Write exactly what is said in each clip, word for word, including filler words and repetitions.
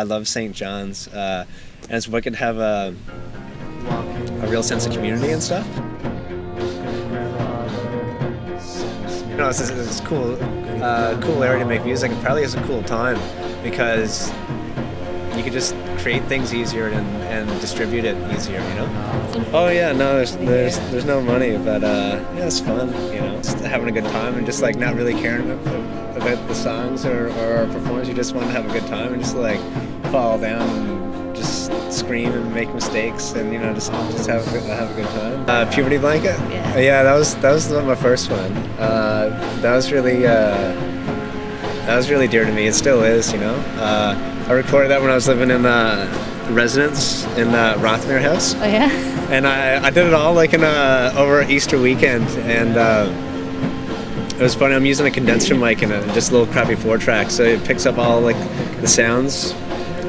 I love Saint John's, uh, and it's wicked to have a, a real sense of community and stuff. You know, it's, it's cool, uh, cool area to make music, and probably is a cool time because you could just create things easier and, and distribute it easier, you know? Oh yeah, no, there's there's, there's no money, but uh, yeah, it's fun, you know? Just having a good time and just like not really caring about, about the songs or, or performance, you just want to have a good time and just like fall down and just scream and make mistakes and, you know, just just have a good, have a good time. Uh, Puberty Blanket? Yeah. Yeah, that was, that was my first one. Uh, that was really, uh, that was really dear to me. It still is, you know? Uh, I recorded that when I was living in uh, residence in uh, Rothmere house. Oh yeah. And I, I did it all like in a, over Easter weekend, and uh, it was funny. I'm using a condenser mic and a, just a little crappy four track, so it picks up all like the sounds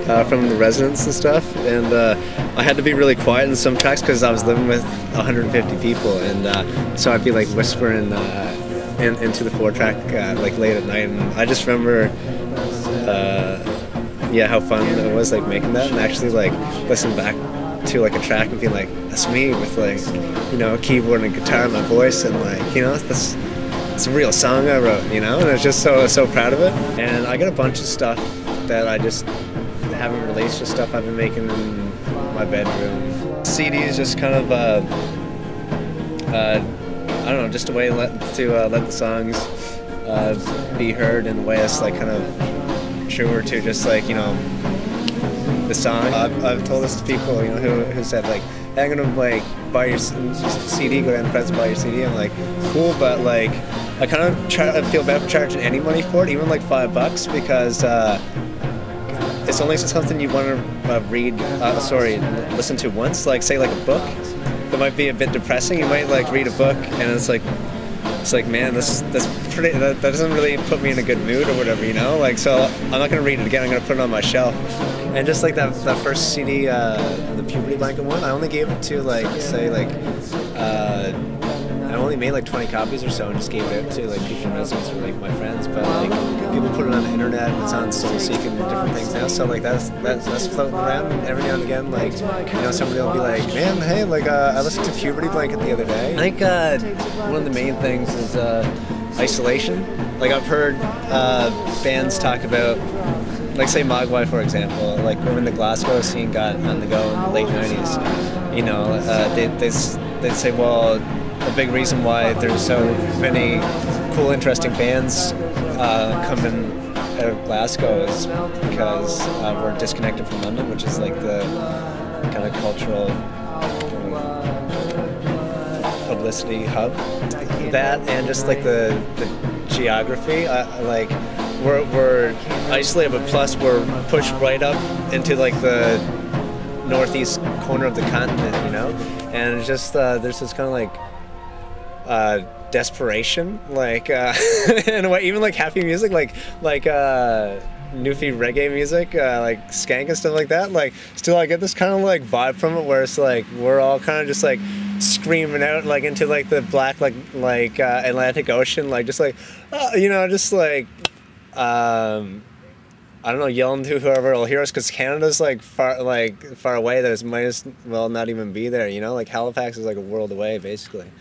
uh, from the residence and stuff. And uh, I had to be really quiet in some tracks because I was living with a hundred and fifty people, and uh, so I'd be like whispering uh, in, into the four track uh, like late at night. And I just remember. Uh, Yeah, how fun it was like making that, and actually like listen back to like a track and being like, that's me with like, you know, a keyboard and a guitar and my voice, and like, you know, that's it's a real song I wrote, you know, and I was just so so proud of it. And I got a bunch of stuff that I just haven't released, just stuff I've been making in my bedroom. C D is just kind of uh, uh, I don't know, just a way to let, to, uh, let the songs uh, be heard in a way that's like kind of or to just like, you know, the song. I've, I've told this to people, you know, who, who said like, hey, I'm gonna like buy your C D, go down to press and buy your C D. I'm like, cool, but like, I kind of try to feel bad for charging any money for it, even like five bucks, because uh, it's only something you want to uh, read, uh, sorry, listen to once. Like, say like a book, that might be a bit depressing. You might like read a book and it's like, it's like, man, this, this pretty, that, that doesn't really put me in a good mood or whatever, you know? Like, so I'm not going to read it again, I'm going to put it on my shelf. And just like that, that first C D, uh, the Puberty Blanket one, I only gave it to like, say like, uh, I only made like twenty copies or so and just gave it out to like people in residence or like my friends, but like people put it on the internet, and it's on SoulSeek and different things now, so like that's, that's, that's floating around, and every now and again, like, you know, somebody will be like, man, hey, like, uh, I listened to Puberty Blanket the other day. I think uh, one of the main things is uh, isolation. Like, I've heard uh, bands talk about, like, say Mogwai, for example, like when the Glasgow scene got on the go in the late nineties, you know, uh, they, they, they'd say, well, a big reason why there's so many cool, interesting bands uh, coming out of Glasgow is because uh, we're disconnected from London, which is like the kind of cultural um, publicity hub. That and just like the, the geography, uh, like we're, we're isolated, but plus we're pushed right up into like the northeast corner of the continent, you know? And it's just, uh, there's this kind of like Uh, desperation, like uh, in a way, even like happy music, like like uh, Newfie reggae music, uh, like skank and stuff like that. Like, still, I get this kind of like vibe from it, where it's like we're all kind of just like screaming out like into like the black like like uh, Atlantic Ocean, like just like uh, you know, just like um, I don't know, yelling to whoever will hear us, because Canada's like far like far away. There's might as well not even be there, you know. Like Halifax is like a world away, basically.